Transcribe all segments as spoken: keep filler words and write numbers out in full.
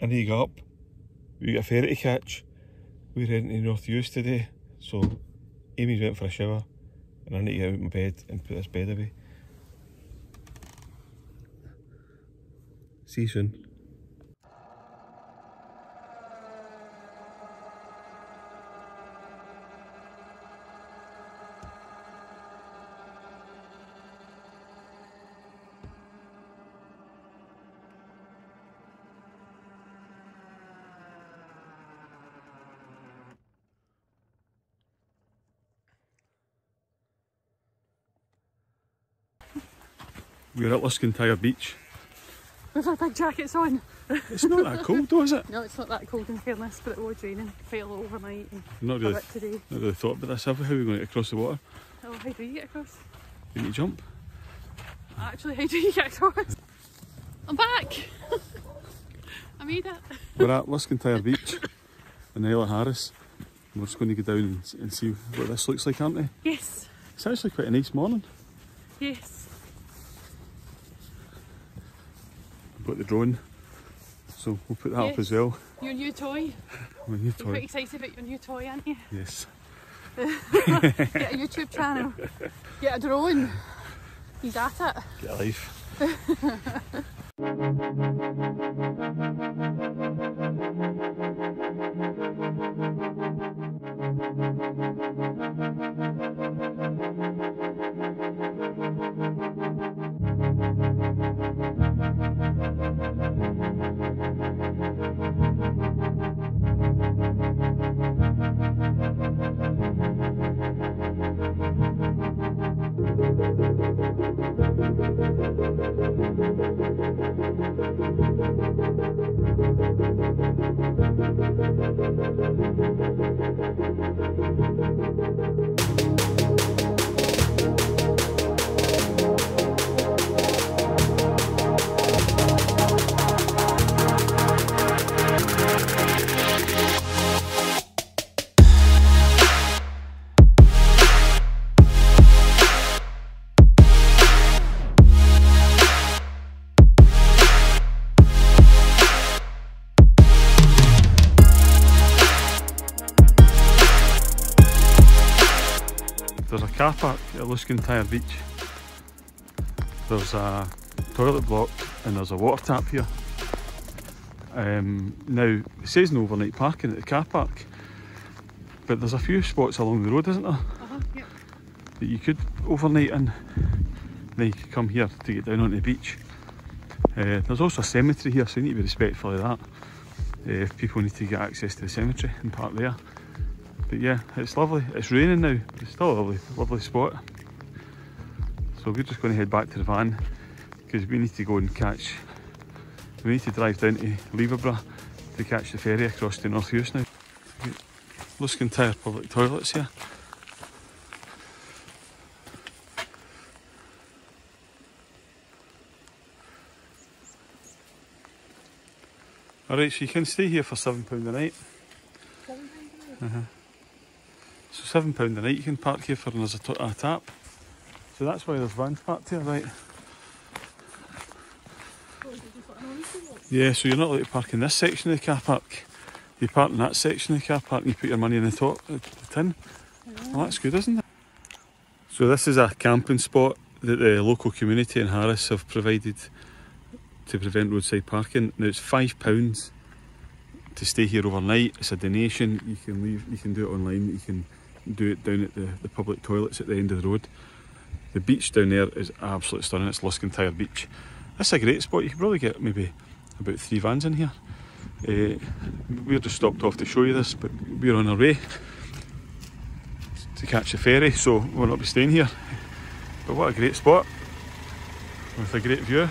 and he got up. We got a ferry to catch. We're heading to North Uist today, so Amy's went for a shower and I need to get out of my bed and put this bed away. See you soon. We're at Luskintyre Beach. With our big jackets on. It's not that cold though, is it? No, it's not that cold in fairness, but it was raining, quite a lot overnight and not really, a bit today. Not really thought about this, have we? How are we going to get across the water? Oh, how do you get across? You need to jump. Actually, how do you get across? I'm back! I made it! We're at Luskintyre Beach in Islay Harris. We're just going to go down and, and see what this looks like, aren't we? Yes. It's actually quite a nice morning. Yes. Got the drone, so we'll put that yes. up as well. Your new toy. My new toy. You're quite excited about your new toy, aren't you? Yes. Get a YouTube channel. Get a drone. He's at it. Get a life. Car park at Luskintyre Beach. There's a toilet block and there's a water tap here. Um, now, it says no overnight parking at the car park, but there's a few spots along the road, isn't there? Uh-huh, yep. That you could overnight in. Then you could come here to get down onto the beach. Uh, there's also a cemetery here, so you need to be respectful of that. Uh, if people need to get access to the cemetery and park there. But yeah, it's lovely. It's raining now, but it's still a lovely, lovely spot. So we're just going to head back to the van because we need to go and catch, we need to drive down to Leverburgh to catch the ferry across to North Uist now. Luskintyre public toilets here. Alright, so you can stay here for seven pounds a night. seven pounds a night? Uh-huh. So seven pounds a night you can park here for, and there's a, t a tap. So that's why there's vans parked here, right? Yeah, so you're not allowed to park in this section of the car park. You park in that section of the car park and you put your money in the top, the tin. Yeah. Well, that's good, isn't it? So this is a camping spot that the local community in Harris have provided to prevent roadside parking. Now it's five pounds to stay here overnight. It's a donation. You can leave, you can do it online, you can do it down at the, the public toilets at the end of the road. The beach down there is absolutely stunning. It's Luskintyre Beach. That's a great spot. You can probably get maybe about three vans in here. Uh, we're just stopped off to show you this, but we're on our way to catch the ferry, so we'll not be staying here. But what a great spot with a great view.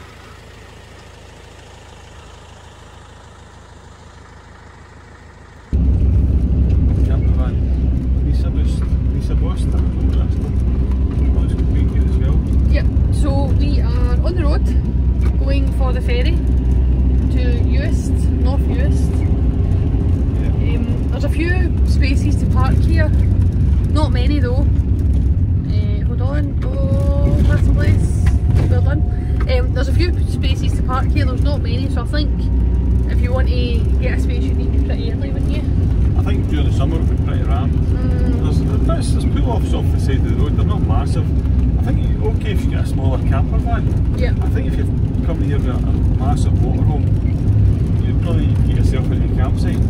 There's a few spaces to park here, there's not many, so I think if you you want to get a space you need to pretty early, wouldn't you? I think during the summer it would be pretty rammed. Mm. There's, there's pull-offs off the side of the road, they're not massive. I think it's okay if you get a smaller camper van. Yeah. I think if you come here with a, a massive motorhome, you'd probably get yourself into your campsite.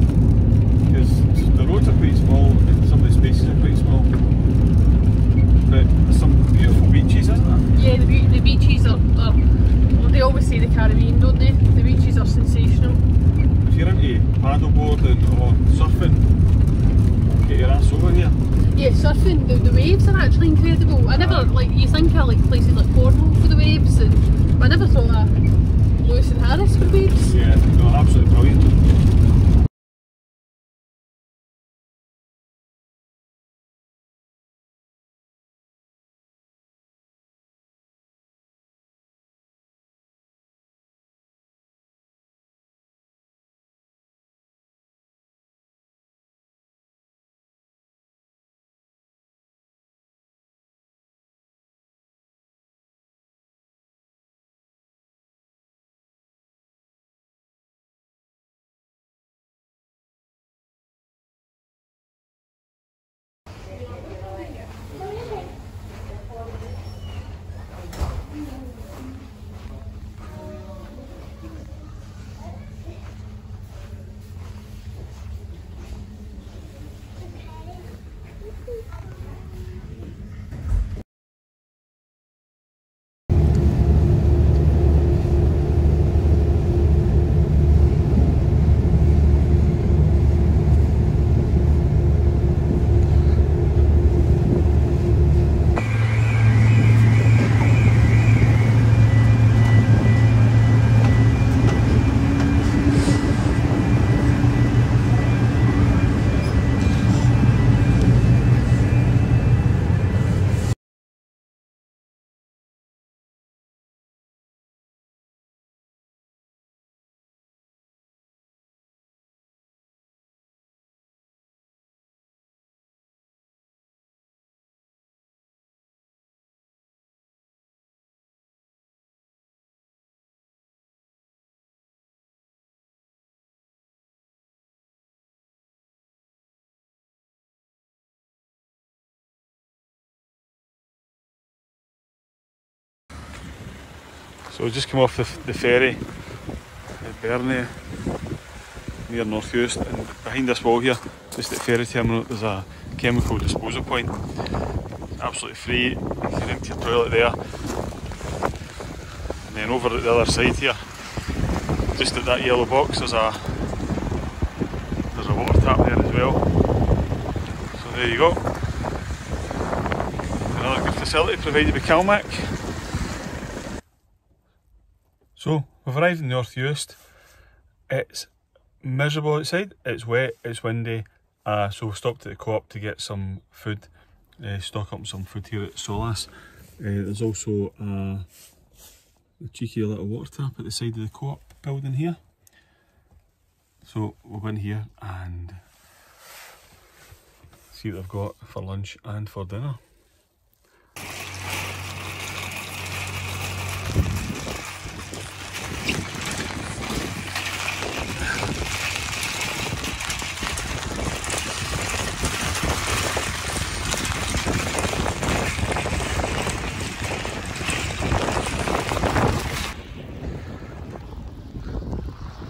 Because the roads are quite small and some of the spaces are quite small. But there's some beautiful beaches, isn't there? Yeah, the, be the beaches are, are, well, they always say the Caribbean, don't they? The beaches are sensational. If you're into paddleboarding or surfing, get your ass over here. Yeah, surfing, the, the waves are actually incredible. I never, like, you think of like, places like Cornwall for the waves, and I never thought of Lewis and Harris for waves. Yeah, no, absolutely brilliant. So we just come off the, the ferry at Berneray, near North Uist, and behind this wall here, just at the ferry terminal, there's a chemical disposal point. Absolutely free, you can empty your toilet there. And then over at the other side here, just at that yellow box, there's a there's a water tap there as well. So there you go. Another good facility provided by Calmac. So, we've arrived in North Uist. It's miserable outside, it's wet, it's windy, uh, so we stopped at the co-op to get some food, uh, stock up some food here at Solas. Uh, there's also a, a cheeky little water tap at the side of the co-op building here. So, we'll go in here and see what they've got for lunch and for dinner.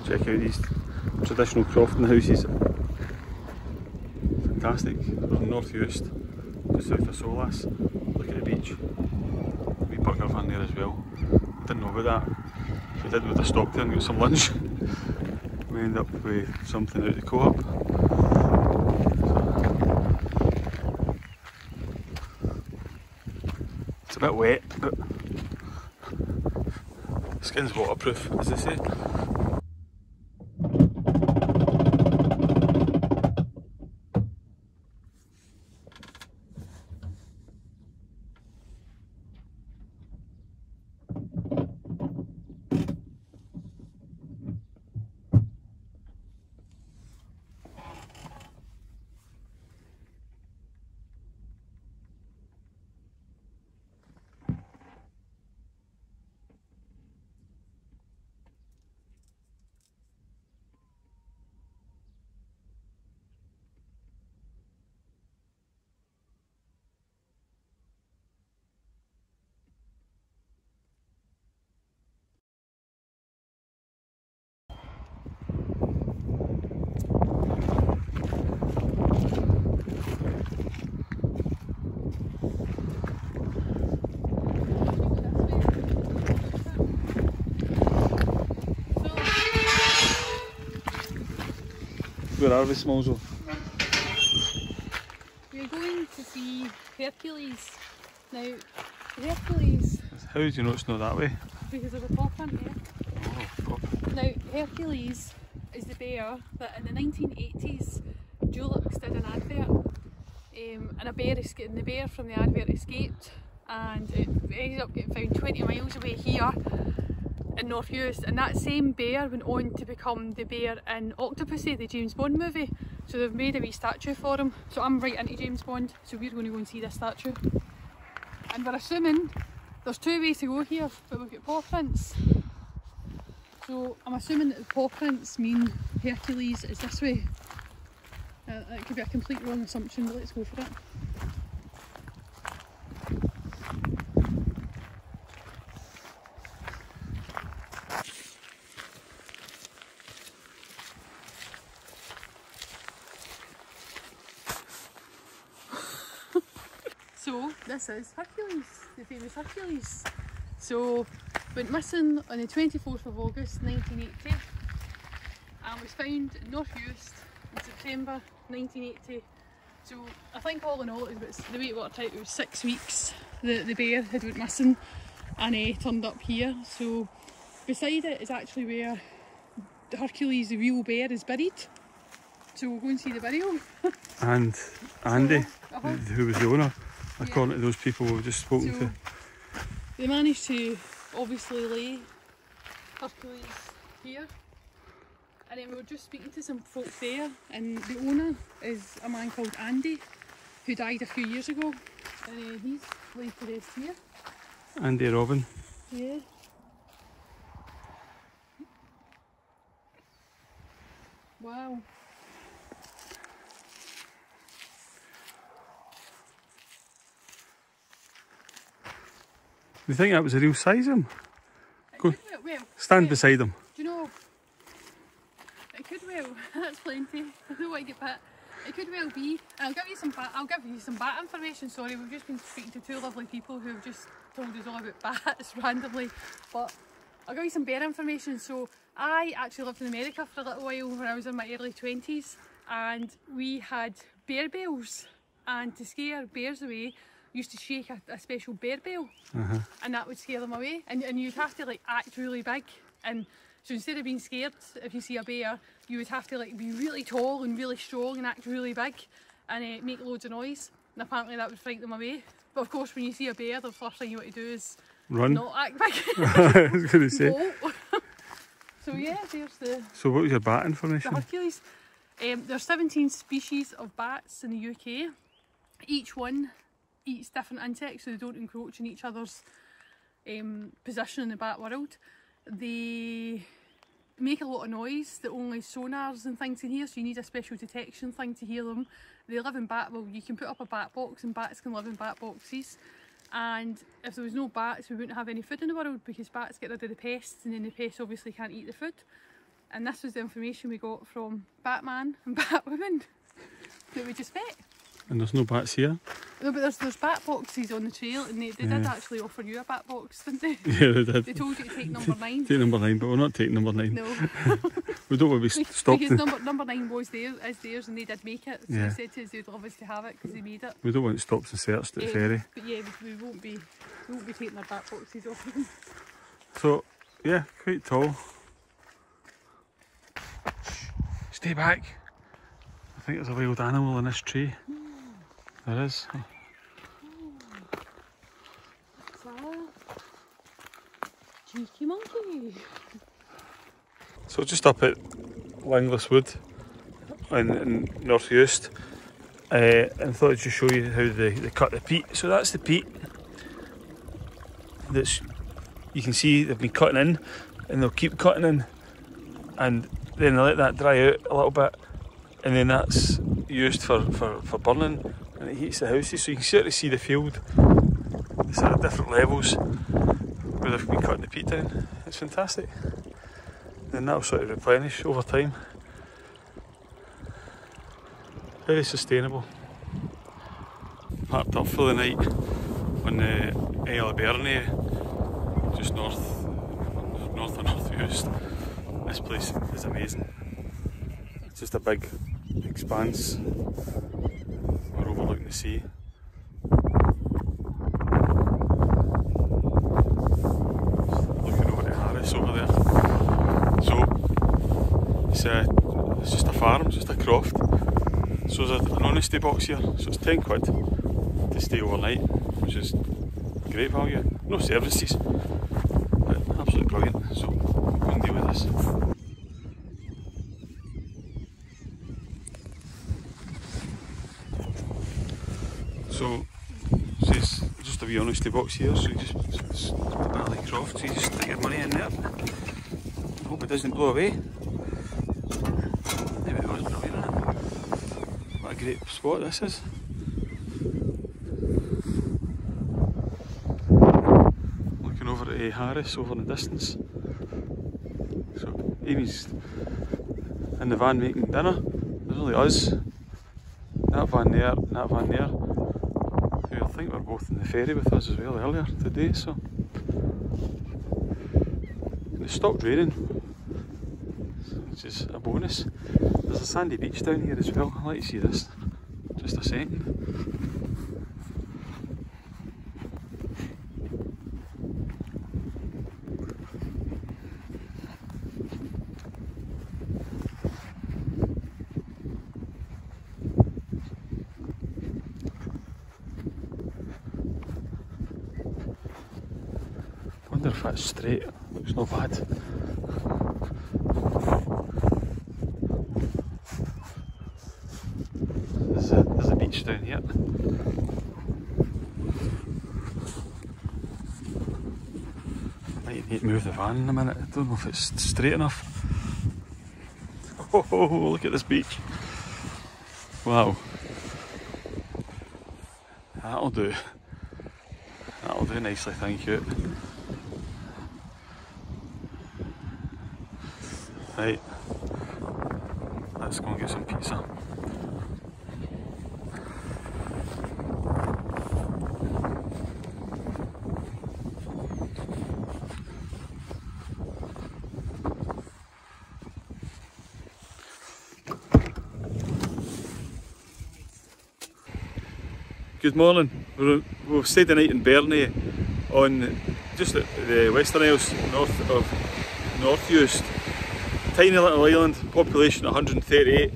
Check out these traditional Crofton houses. Fantastic. We're in North Uist, just south of Solas. Look at the beach. A wee burger van there as well. I didn't know about that. If I did, would have stopped there and got some lunch. We end up with something out of the co-op. It's a bit wet, but skin's waterproof, as they say. Where are we, Smalzo? We're going to see Hercules. Now, Hercules... How do you know it's not that way? Because of the pop in there. Oh, fuck. Now, Hercules is the bear that in the nineteen eighties Julep did an advert, um, and, a bear and the bear from the advert escaped, and it ended up getting found twenty miles away here in North Uist, and that same bear went on to become the bear in Octopussy, the James Bond movie, so they've made a wee statue for him. So I'm right into James Bond, so we're going to go and see this statue. And we're assuming there's two ways to go here, but we've got paw prints, so I'm assuming that the paw prints mean Hercules is this way. Uh, that could be a complete wrong assumption, but let's go for it. So this is Hercules, the famous Hercules. So went missing on the twenty-fourth of August nineteen eighty, and was found in North Uist in September nineteen eighty. So I think all in all, it was, the way it worked out, it was six weeks that the bear had went missing and uh, turned up here. So beside it is actually where Hercules, the real bear, is buried. So we'll go and see the burial. And Andy, so, uh-huh. who was the owner, according yeah. to those people we've just spoken so, to. They managed to obviously lay Hercules here. And then we were just speaking to some folk there, and the owner is a man called Andy, who died a few years ago, and uh, he's laid to rest here. Andy Robin. Yeah. Wow. Do you think that was a real size of him? Go, well, stand well, beside him. Do you know? It could well. That's plenty. I don't want to get bit. It could well be. I'll give you some bat. I'll give you some bat information. Sorry, we've just been speaking to two lovely people who have just told us all about bats randomly. But I'll give you some bear information. So I actually lived in America for a little while when I was in my early twenties, and we had bear bells. And to scare bears away, used to shake a, a special bear bell, uh-huh. and that would scare them away. And, and you'd have to like act really big, and so instead of being scared if you see a bear, you would have to like be really tall and really strong and act really big, and uh, make loads of noise. And apparently that would frighten them away. But of course, when you see a bear, the first thing you want to do is run, not act big. I was going to say. So yeah, there's the. So what was your bat information? The Hercules. Um, there's seventeen species of bats in the U K. Each one eats different insects, so they don't encroach on each other's um, position in the bat world. They make a lot of noise. They're only sonars and things in here, so you need a special detection thing to hear them. They live in bat, well, you can put up a bat box, and bats can live in bat boxes. And if there was no bats, we wouldn't have any food in the world, because bats get rid of the pests, and then the pests obviously can't eat the food. And this was the information we got from Batman and Batwoman that we just met. And there's no bats here? No, but there's, there's bat boxes on the trail, and they, they yeah. did actually offer you a bat box, didn't they? Yeah, they did. They told you to take number nine. Take number nine, but we're not taking number nine. No. We don't want to be stopped. Because number, number nine was there, is theirs, and they did make it, so yeah. they said to us they'd love us to have it, because they made it. We don't want stops and searched at um, the ferry. But yeah, we, we, won't be, we won't be taking their bat boxes off them. So, yeah, quite tall. Shh, stay back. I think there's a wild animal in this tree. There is. Oh. What's that? Cheeky monkey. So just up at Langless Wood in, in North Uist, uh, and thought I'd just show you how they, they cut the peat. So that's the peat. That's, you can see they've been cutting in, and they'll keep cutting in, and then they let that dry out a little bit, and then that's used for, for, for burning. And it heats the houses, so you can certainly see the field. It's at different levels where they've been cutting the peat down. It's fantastic. Then that'll sort of replenish over time. Very sustainable. Parked up for the night on the Isle of Berneray, just north, north of North Uist. This place is amazing. It's just a big expanse. We're overlooking the sea. Just looking over to Harris over there. So it's, a, it's just a farm, just a croft. So there's an honesty box here, so it's ten quid to stay overnight, which is great value. No services, absolutely brilliant. So we can deal with this. So, so it's just a wee honesty box here, so you just, it's the back of the croft, so you just stick your money in there. Hope it doesn't blow away. There we go, it's brilliant, isn't it? What a great spot this is. Looking over at uh, Harris over in the distance. So Amy's in the van making dinner. There's only us. That van there and that van there. I think we're both in the ferry with us as well earlier today, so and it stopped raining, which is a bonus. There's a sandy beach down here as well. I'd like to see this. Just a second. If that's straight, looks not bad. There's a, there's a beach down here. Might need to move the van in a minute. I don't know if it's straight enough. Oh, oh, oh, look at this beach! Wow, that'll do. That'll do nicely, thank you. Right, let's go and get some pizza. Good morning. We're, we've stayed the night in Berneray, on just at the Western Isles, north of North Uist. Tiny little island, population one hundred thirty-eight.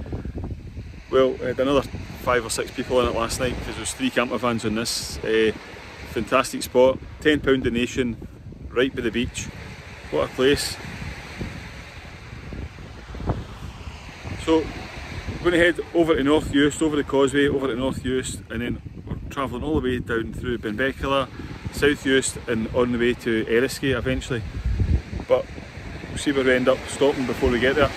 Well, I had another five or six people in it last night because there was three camper vans on this. Uh, fantastic spot, ten pound donation, right by the beach. What a place. So, we're going to head over to North Uist, over the causeway, over to North Uist, and then we're travelling all the way down through Benbecula, South Uist, and on the way to Erisky eventually. But we'll see where we end up stopping before we get there.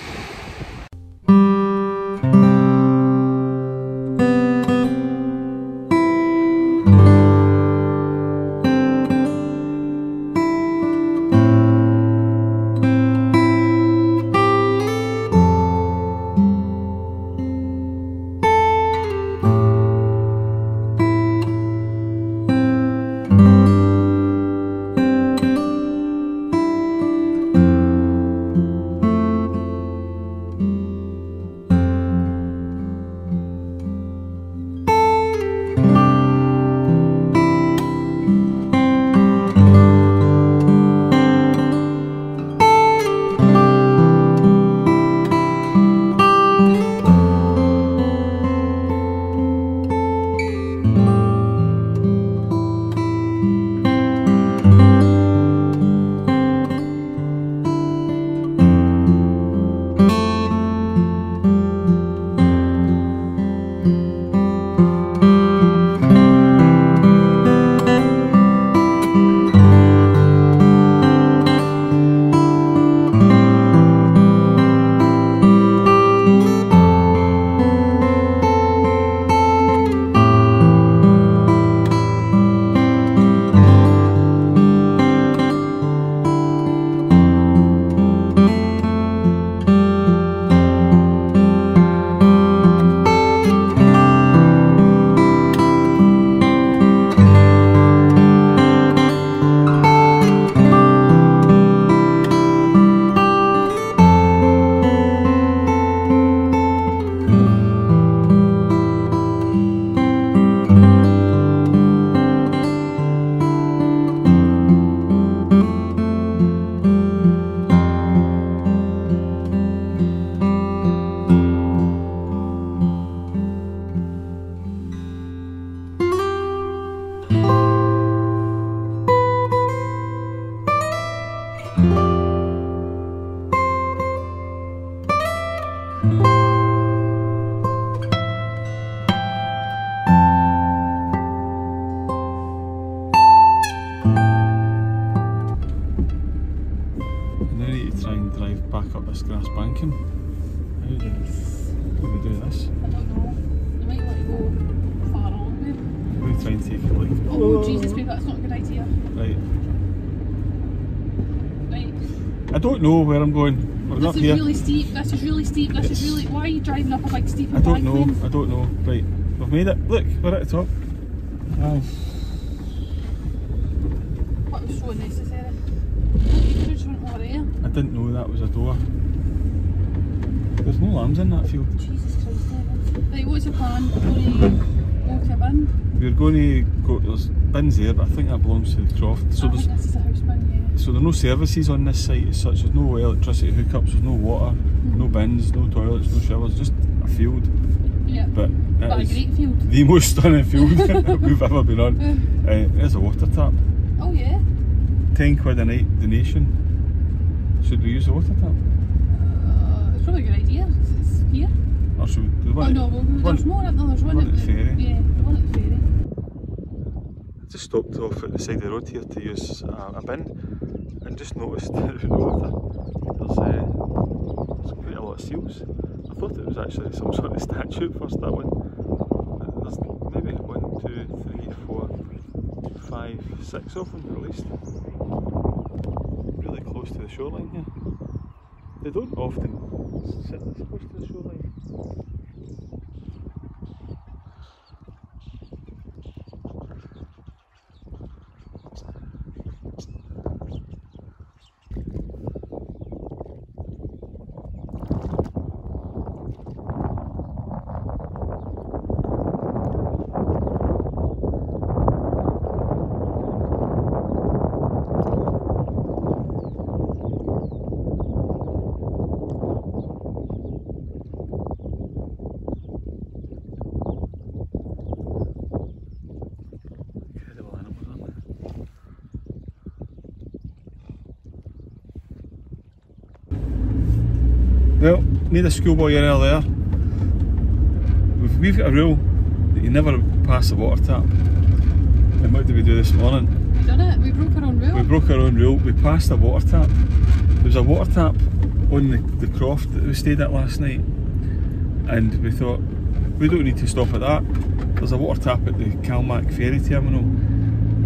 Know where I'm going. We're this up is here. Really steep, this is really steep, this it's... is really... Why are you driving up a big steep incline? I don't know, thing? I don't know. Right, we've made it. Look, we're at the top. Aye. That was so unnecessary. You could have just went over there. I didn't know that was a door. There's no lambs in that field. Jesus Christ, David. Right, what's the plan? We're going to go to a bin? We're going to go... There's bins there, but I think that belongs to the croft. So I there's... think this is a house bin, yeah. So there are no services on this site as such, there's no electricity hookups, there's no water, mm. no bins, no toilets, no showers, just a field. Yeah, but, it but is a great field. The most stunning field we've ever been on. Uh, there's a water tap. Oh yeah? ten quid a night donation. Should we use the water tap? Uh, it's probably a good idea, it's here. Or should we, the one oh no, well, there's one, more, no, there's one, one at the ferry. Yeah, the one at the ferry. I just stopped off at the side of the road here to use uh, a bin. And just noticed that in the water there's, uh, there's quite a lot of seals. I thought it was actually some sort of statue at first, that one. But there's maybe one, two, three, four, five, six of them at least. Really close to the shoreline here. They don't often sit this close to the shoreline. Well, made a schoolboy error there. We've, we've got a rule that you never pass the water tap. And what did we do this morning? Done it, we broke our own rule. We broke our own rule, we passed the water tap. There was a water tap on the, the croft that we stayed at last night. And we thought, we don't need to stop at that. There's a water tap at the Calmac ferry terminal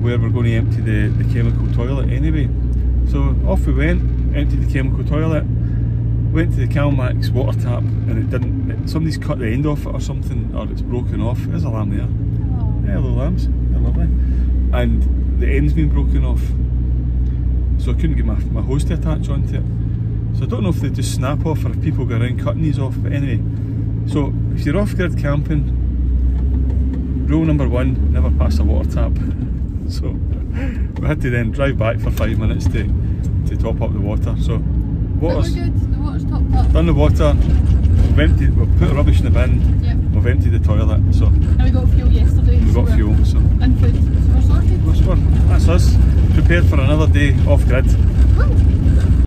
where we're going to empty the, the chemical toilet anyway. So off we went, emptied the chemical toilet. Went to the Calmac's water tap and it didn't. It, somebody's cut the end off it or something, or it's broken off. There's a lamb there. Hello. Yeah, hello lambs. They're lovely. And the end's been broken off, so I couldn't get my my hose to attach onto it. So I don't know if they just snap off or if people go around cutting these off. But anyway, so if you're off-grid camping, rule number one: never pass a water tap. So we had to then drive back for five minutes to to top up the water. So. Water's, we're good. The water's topped up. Done the water, we've emptied, we've put rubbish in the bin, yep. We've emptied the toilet, so... And we got fuel yesterday. We so got fuel, so... And food, so we're sorted. We're, that's us, prepared for another day off-grid.